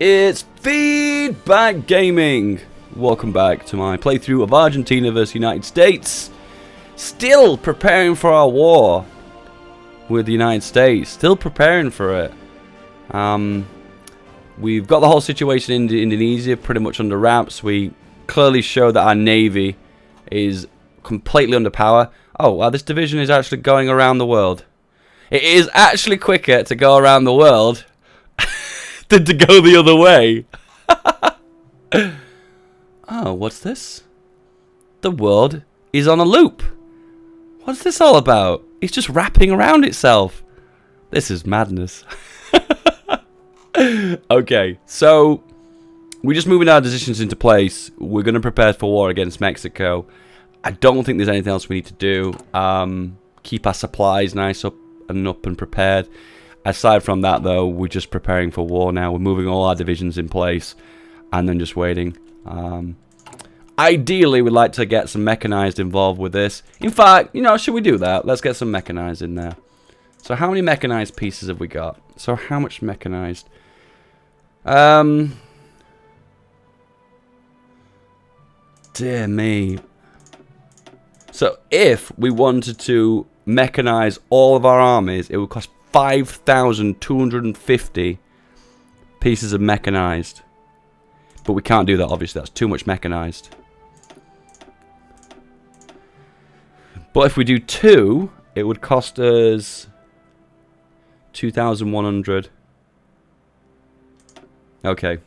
It's Feedback Gaming. Welcome back to my playthrough of Argentina vs. United States. Still preparing for our war with the United States. Still preparing for it. We've got the whole situation in Indonesia pretty much under wraps. We clearly show that our navy is completely under power. Oh, wow, this division is actually going around the world. It is actually quicker to go around the world than to go the other way. Oh, what's this? The world is on a loop. What's this all about? It's just wrapping around itself. This is madness. Okay, so we're just moving our decisions into place. We're going to prepare for war against Mexico. I don't think there's anything else we need to do. Keep our supplies nice up and prepared. Aside from that, though, we're just preparing for war now. We're moving all our divisions in place and then just waiting. Ideally, we'd like to get some mechanized involved with this. In fact, you know, should we do that? Let's get some mechanized in there. So how many mechanized pieces have we got? So how much mechanized? Dear me. So if we wanted to mechanize all of our armies, it would cost 5,250 pieces of mechanized, but we can't do that, obviously. That's too much mechanized. But if we do two, it would cost us 2,100. Okay,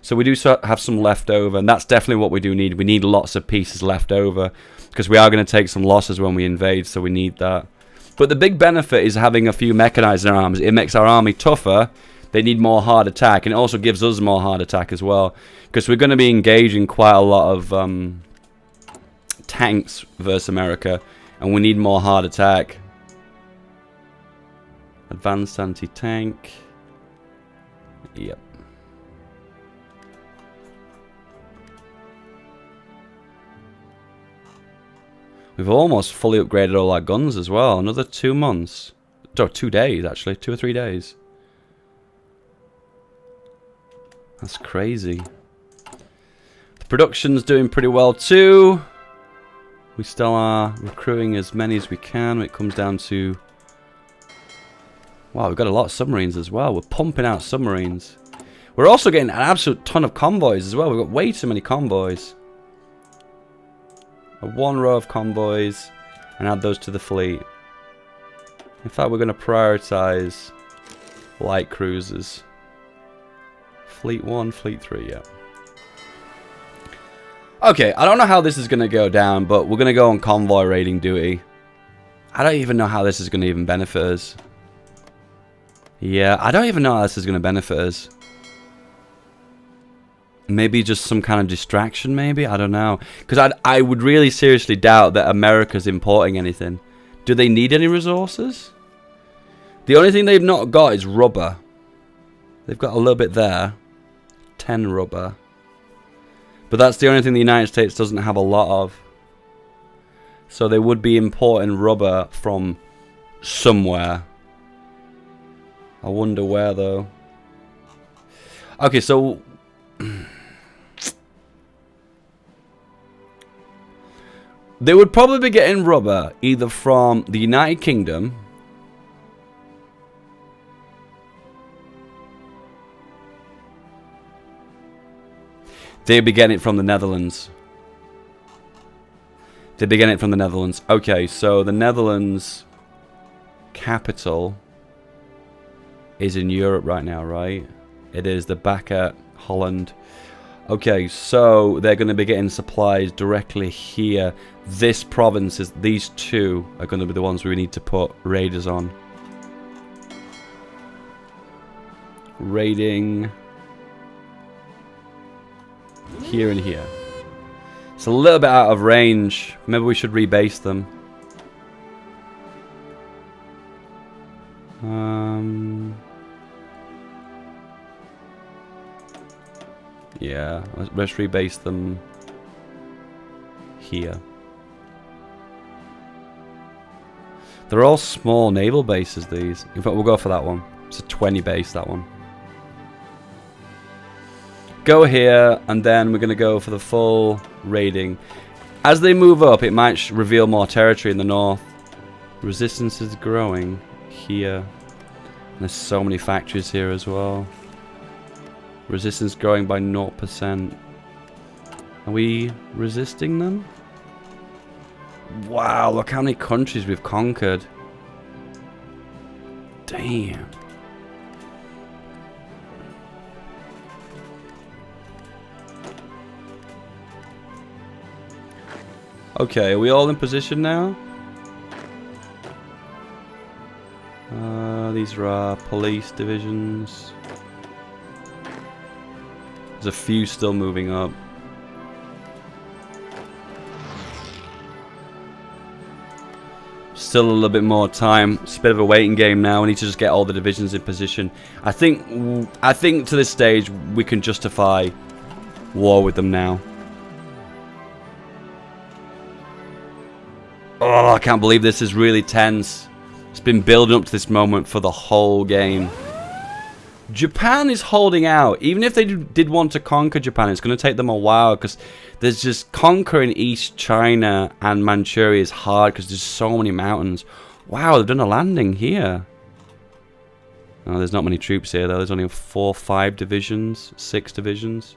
so we do have some left over, and that's definitely what we do need. We need lots of pieces left over, because we are going to take some losses when we invade, so we need that. But the big benefit is having a few mechanized in our arms. It makes our army tougher. They need more hard attack, and it also gives us more hard attack as well, because we're going to be engaging quite a lot of tanks versus America, and we need more hard attack. Advanced anti-tank. Yep. We've almost fully upgraded all our guns as well. Another 2 months. Or 2 days, actually. 2 or 3 days. That's crazy. The production's doing pretty well too. We still are recruiting as many as we can. It comes down to... wow, we've got a lot of submarines as well. We're pumping out submarines. We're also getting an absolute ton of convoys as well. We've got way too many convoys. One row of convoys and add those to the fleet. In fact, we're going to prioritize light cruisers. Fleet 1, Fleet 3, yeah. Okay, I don't know how this is going to go down, but we're going to go on convoy raiding duty. I don't even know how this is going to even benefit us. Yeah, I don't even know how this is going to benefit us. Maybe just some kind of distraction, maybe? I don't know. Because I would really seriously doubt that America's importing anything. Do they need any resources? The only thing they've not got is rubber. They've got a little bit there. 10 rubber. But that's the only thing the United States doesn't have a lot of. So they would be importing rubber from somewhere. I wonder where, though. Okay, so... they would probably be getting rubber either from the United Kingdom . They'd be getting it from the Netherlands. They'd be getting it from the Netherlands. Okay, so the Netherlands capital is in Europe right now, right? It is the back at Holland. Okay, so they're going to be getting supplies directly here. This province is, these two are going to be the ones we need to put raiders on. Raiding here and here. It's a little bit out of range. Maybe we should rebase them. Yeah, let's rebase them here. They're all small naval bases, these. In fact, we'll go for that one. It's a 20 base, that one. Go here, and then we're going to go for the full raiding. As they move up, it might reveal more territory in the north. Resistance is growing here. And there's so many factories here as well. Resistance growing by 0%. Are we resisting them? Wow, look how many countries we've conquered. Damn. Okay, are we all in position now? These are our police divisions. There's a few still moving up. Still a little bit more time. It's a bit of a waiting game now. We need to just get all the divisions in position. I think to this stage we can justify war with them now. Oh, I can't believe this is really tense. It's been building up to this moment for the whole game. Japan is holding out. Even if they did want to conquer Japan, it's going to take them a while because there's just conquering East China and Manchuria is hard because there's so many mountains. Wow, they've done a landing here. Oh, there's not many troops here though. There's only 4 or 5 divisions, 6 divisions.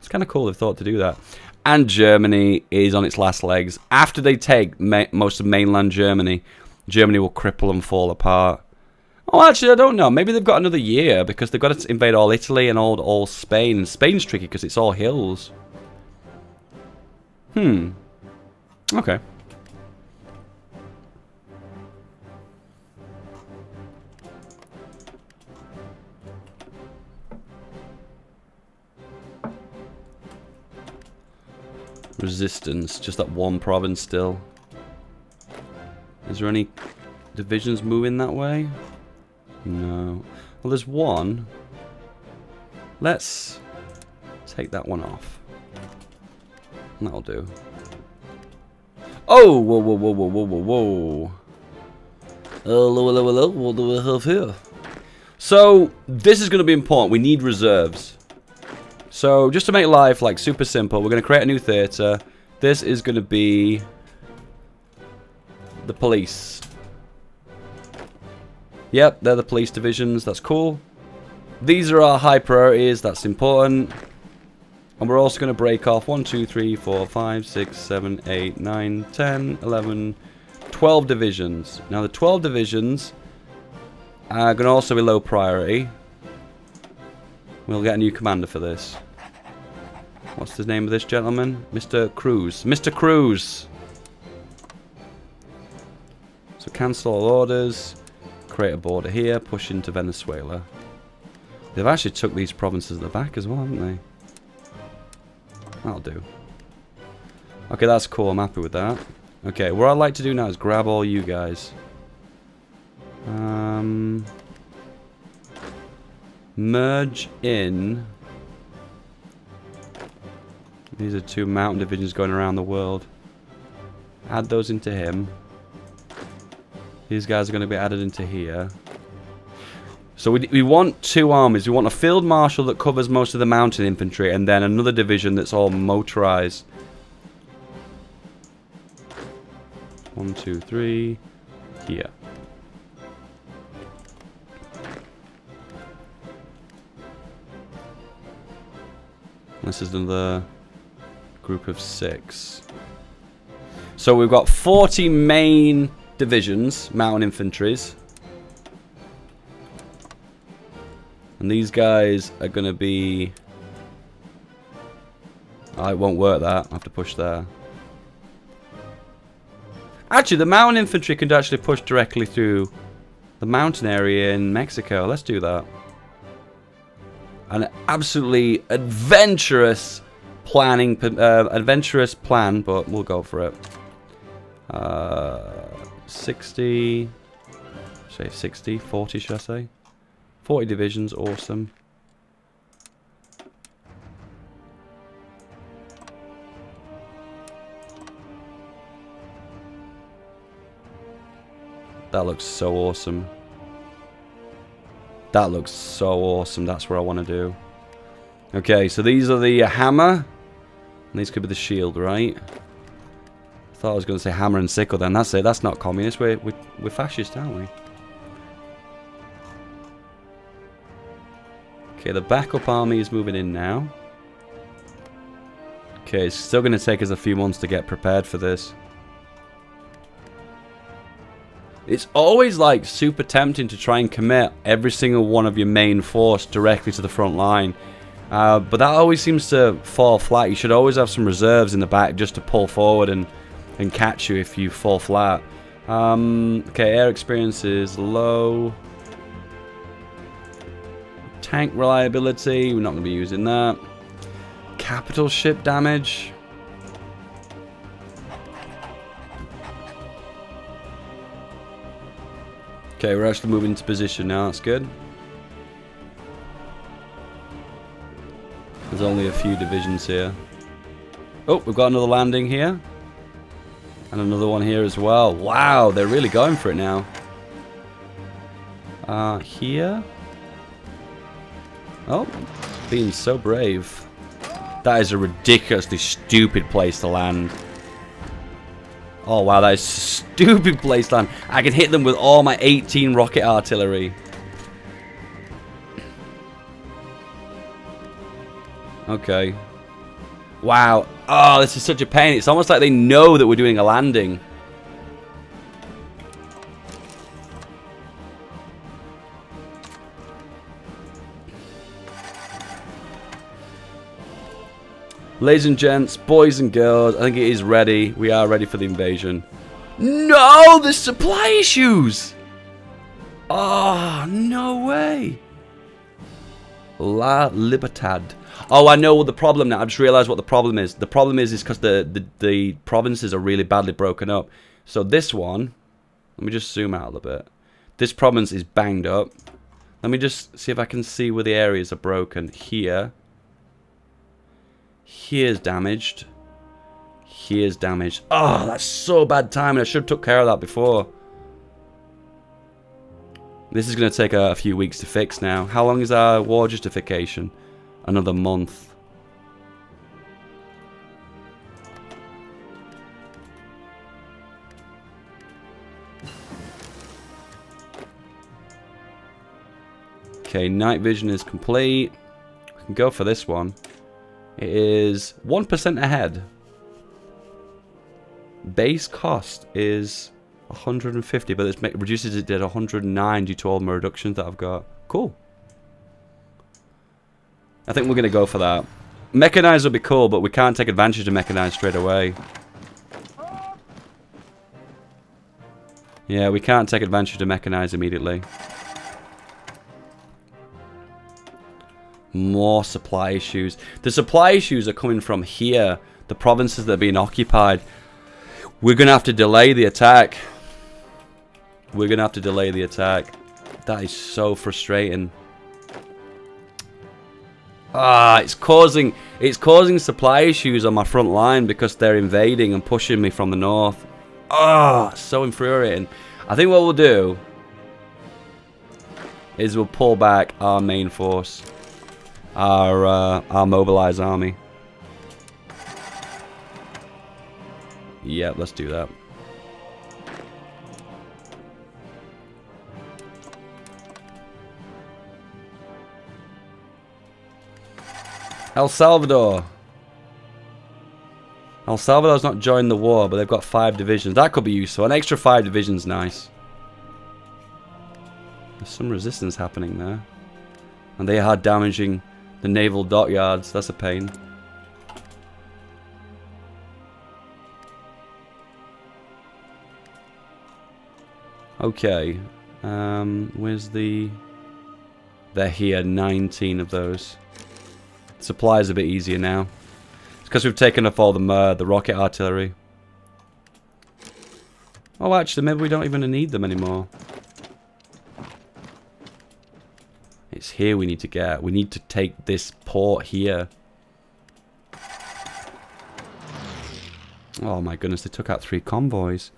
It's kind of cool they've thought to do that. And Germany is on its last legs. After they take most of mainland Germany, Germany will cripple and fall apart. Oh, actually, I don't know. Maybe they've got another year because they've got to invade all Italy and all Spain. And Spain's tricky because it's all hills. Okay. Resistance. Just that one province still. Is there any divisions moving that way? No. Well, there's one. Let's take that one off. That'll do. Oh! Whoa, whoa, whoa, whoa, whoa, whoa, whoa. Hello, hello, hello. What do we have here? So, this is going to be important. We need reserves. So, just to make life, like, super simple, we're going to create a new theatre. This is going to be the police. Yep, they're the police divisions, that's cool. These are our high priorities, that's important. And we're also going to break off 1, 2, 3, 4, 5, 6, 7, 8, 9, 10, 11, 12 divisions. Now the 12 divisions are going to also be low priority. We'll get a new commander for this. What's the name of this gentleman? Mr. Cruz. Mr. Cruz! So cancel all orders. Create a border here, push into Venezuela. They've actually took these provinces at the back as well, haven't they? That'll do. Okay, that's cool. I'm happy with that. Okay, what I'd like to do now is grab all you guys. Merge in. These are 2 mountain divisions going around the world. Add those into him. These guys are going to be added into here. So we want 2 armies. We want a field marshal that covers most of the mountain infantry and then another division that's all motorized. 1, 2, 3. Here. This is another group of 6. So we've got 40 main divisions, mountain infantries, and these guys are going to be... Oh, it won't work that, I have to push there. Actually, the mountain infantry can actually push directly through the mountain area in Mexico. Let's do that. An absolutely adventurous planning, adventurous plan, but we'll go for it. 40 should I say? 40 divisions, awesome. That looks so awesome. That looks so awesome. That's what I want to do. Okay, so these are the hammer. And these could be the shield, right? I thought I was going to say hammer and sickle then. That's it. That's not communist. We're fascist, aren't we? Okay, the backup army is moving in now. Okay, it's still going to take us a few months to get prepared for this. It's always like super tempting to try and commit every single one of your main force directly to the front line. But that always seems to fall flat. You should always have some reserves in the back just to pull forward and catch you if you fall flat. Okay, air experience is low. Tank reliability, we're not going to be using that. Capital ship damage. Okay, we're actually moving into position now, that's good. There's only a few divisions here. Oh, we've got another landing here. And another one here as well. Wow, they're really going for it now. Here. Oh, being so brave. That is a ridiculously stupid place to land. Oh wow, that is a stupid place to land. I can hit them with all my 18 rocket artillery. Okay. Wow. Oh, this is such a pain. It's almost like they know that we're doing a landing. Ladies and gents, boys and girls, I think it is ready. We are ready for the invasion. No, there's supply issues. Oh, no way. La Libertad. Oh, I know what the problem now. I just realized what the problem is. The problem is because the provinces are really badly broken up. So this one, let me just zoom out a little bit. This province is banged up. Let me just see if I can see where the areas are broken. Here. Here's damaged. Here's damaged. Oh, that's so bad timing. I should have took care of that before. This is going to take a few weeks to fix now. How long is our war justification? Another month. Okay, night vision is complete. We can go for this one. It is 1% ahead. Base cost is 150, but it reduces it to 109 due to all my reductions that I've got. Cool. I think we're going to go for that. Mechanized would be cool, but we can't take advantage of mechanized straight away. Yeah, we can't take advantage of mechanized immediately. More supply issues. The supply issues are coming from here. The provinces that are being occupied. We're going to have to delay the attack. We're going to have to delay the attack. That is so frustrating. Ah, it's causing supply issues on my front line because they're invading and pushing me from the north. Ah, so infuriating. I think what we'll do is we'll pull back our main force. Our mobilized army. Yeah, let's do that. El Salvador. El Salvador's not joined the war, but they've got 5 divisions. That could be useful. An extra 5 divisions, nice. There's some resistance happening there. And they are damaging the naval dockyards. That's a pain. Okay. Where's the... They're here. 19 of those. Supply's a bit easier now. It's because we've taken off all the rocket artillery. Oh, actually, maybe we don't even need them anymore. It's here we need to get. We need to take this port here. Oh my goodness, they took out 3 convoys.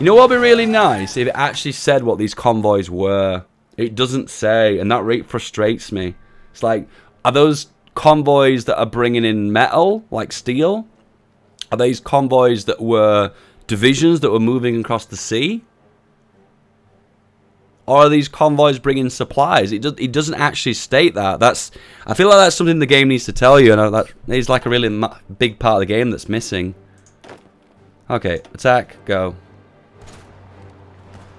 You know what would be really nice? If it actually said what these convoys were. It doesn't say, and that really frustrates me. It's like, are those convoys that are bringing in metal, like steel? Are these convoys that were divisions that were moving across the sea? Or are these convoys bringing supplies? It doesn't actually state that. That's, I feel like that's something the game needs to tell you, and that is like a really big part of the game that's missing. Okay, attack, go.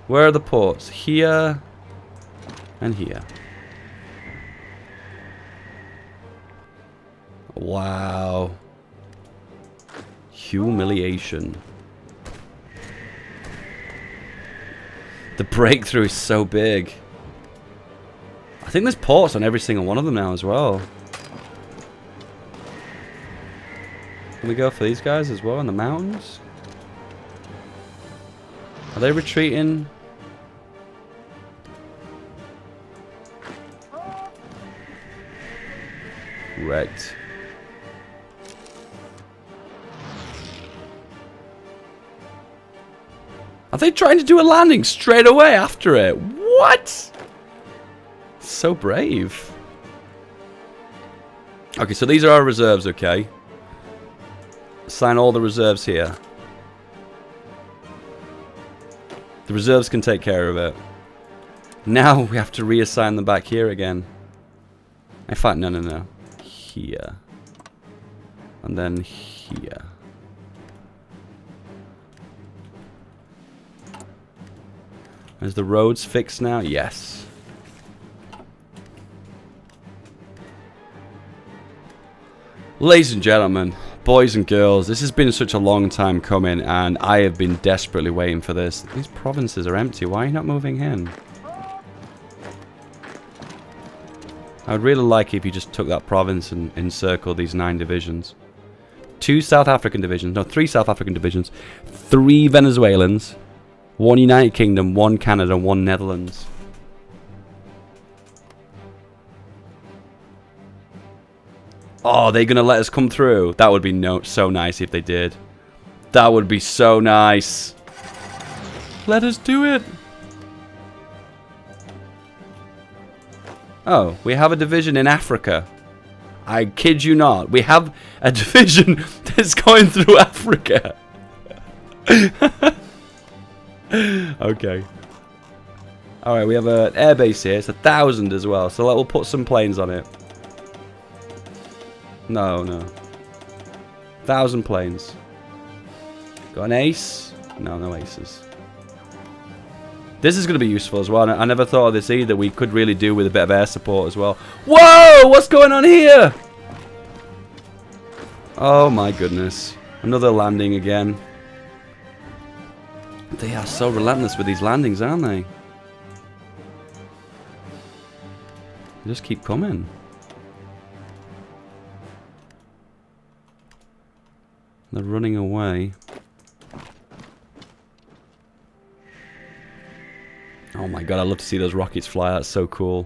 Where are the ports? Here and here. Wow. Humiliation. The breakthrough is so big. I think there's ports on every single one of them now as well. Can we go for these guys as well in the mountains? Are they retreating? Wrecked. Are they trying to do a landing straight away after it? What? So brave. Okay, so these are our reserves, okay? Assign all the reserves here. The reserves can take care of it. Now we have to reassign them back here again. In fact, no, no, no. Here. And then here. Is the roads fixed now? Yes. Ladies and gentlemen, boys and girls, this has been such a long time coming, and I have been desperately waiting for this. These provinces are empty. Why are you not moving in? I would really like if you just took that province and encircled these 9 divisions. 2 South African divisions. No, 3 South African divisions. 3 Venezuelans. 1 United Kingdom, 1 Canada, 1 Netherlands. Oh, are they going to let us come through? That would be so nice if they did. That would be so nice. Let us do it. Oh, we have a division in Africa. I kid you not. We have a division that's going through Africa. Okay. Alright, we have an airbase here. It's 1,000 as well, so we'll put some planes on it. No, no. 1,000 planes. Got an ace? No, no aces. This is going to be useful as well. I never thought of this either. We could really do with a bit of air support as well. Whoa! What's going on here? Oh my goodness. Another landing again. They are so relentless with these landings, aren't they? They just keep coming. They're running away. Oh my god, I love to see those rockets fly. That's so cool.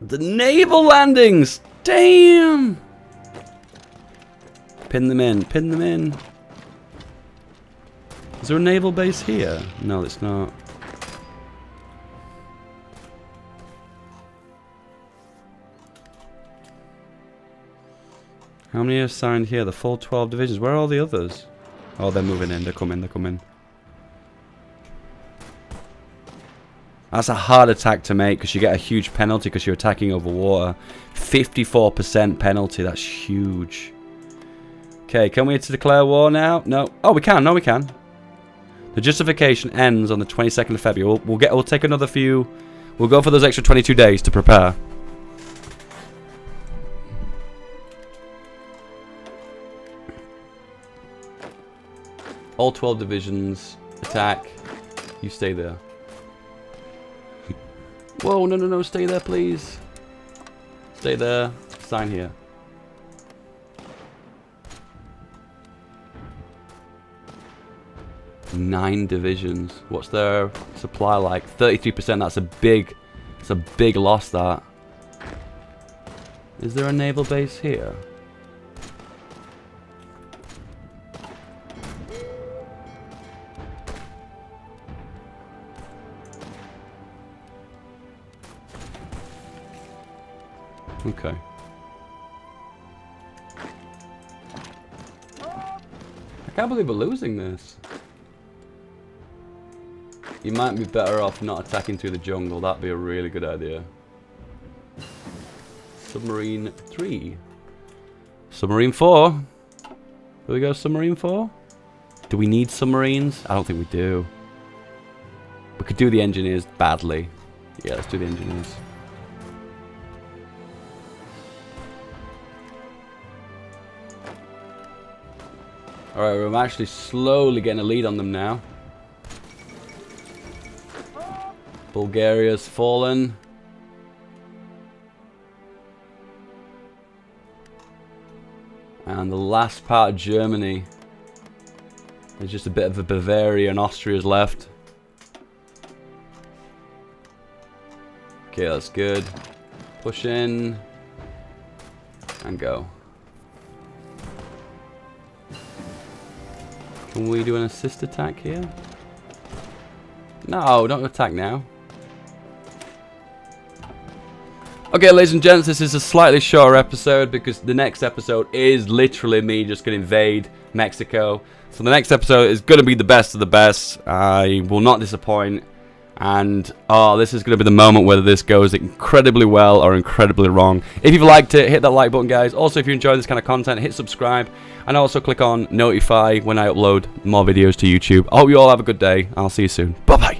The naval landings! Damn! Pin them in. Pin them in. Is there a naval base here? No, it's not. How many are assigned here? The full 12 divisions. Where are all the others? Oh, they're moving in. They're coming. They're coming. That's a hard attack to make because you get a huge penalty because you're attacking over water. 54% penalty. That's huge. Okay, can we declare war now? No. Oh, we can. No, we can. The justification ends on the 22nd of February. We'll take another few. We'll go for those extra 22 days to prepare. All 12 divisions. Attack. You stay there. Whoa, no, no, no. Stay there, please. Stay there. Sign here. Nine divisions. What's their supply like? 33%. That's a big, it's a big loss. That is there a naval base here? Okay. I can't believe we're losing this. You might be better off not attacking through the jungle. That'd be a really good idea. Submarine 3. Submarine 4. There we go, submarine 4. Do we need submarines? I don't think we do. We could do the engineers badly. Yeah, let's do the engineers. Alright, we're actually slowly getting a lead on them now. Bulgaria's fallen. And the last part of Germany. There's just a bit of a Bavaria and Austria's left. Okay, that's good. Push in. And go. Can we do an assist attack here? No, don't attack now. Okay, ladies and gents, this is a slightly shorter episode because the next episode is literally me just going to invade Mexico. So the next episode is going to be the best of the best. I will not disappoint. And, oh, this is going to be the moment whether this goes incredibly well or incredibly wrong. If you've liked it, hit that like button, guys. Also, if you enjoy this kind of content, hit subscribe. And also click on notify when I upload more videos to YouTube. I hope you all have a good day. I'll see you soon. Bye-bye.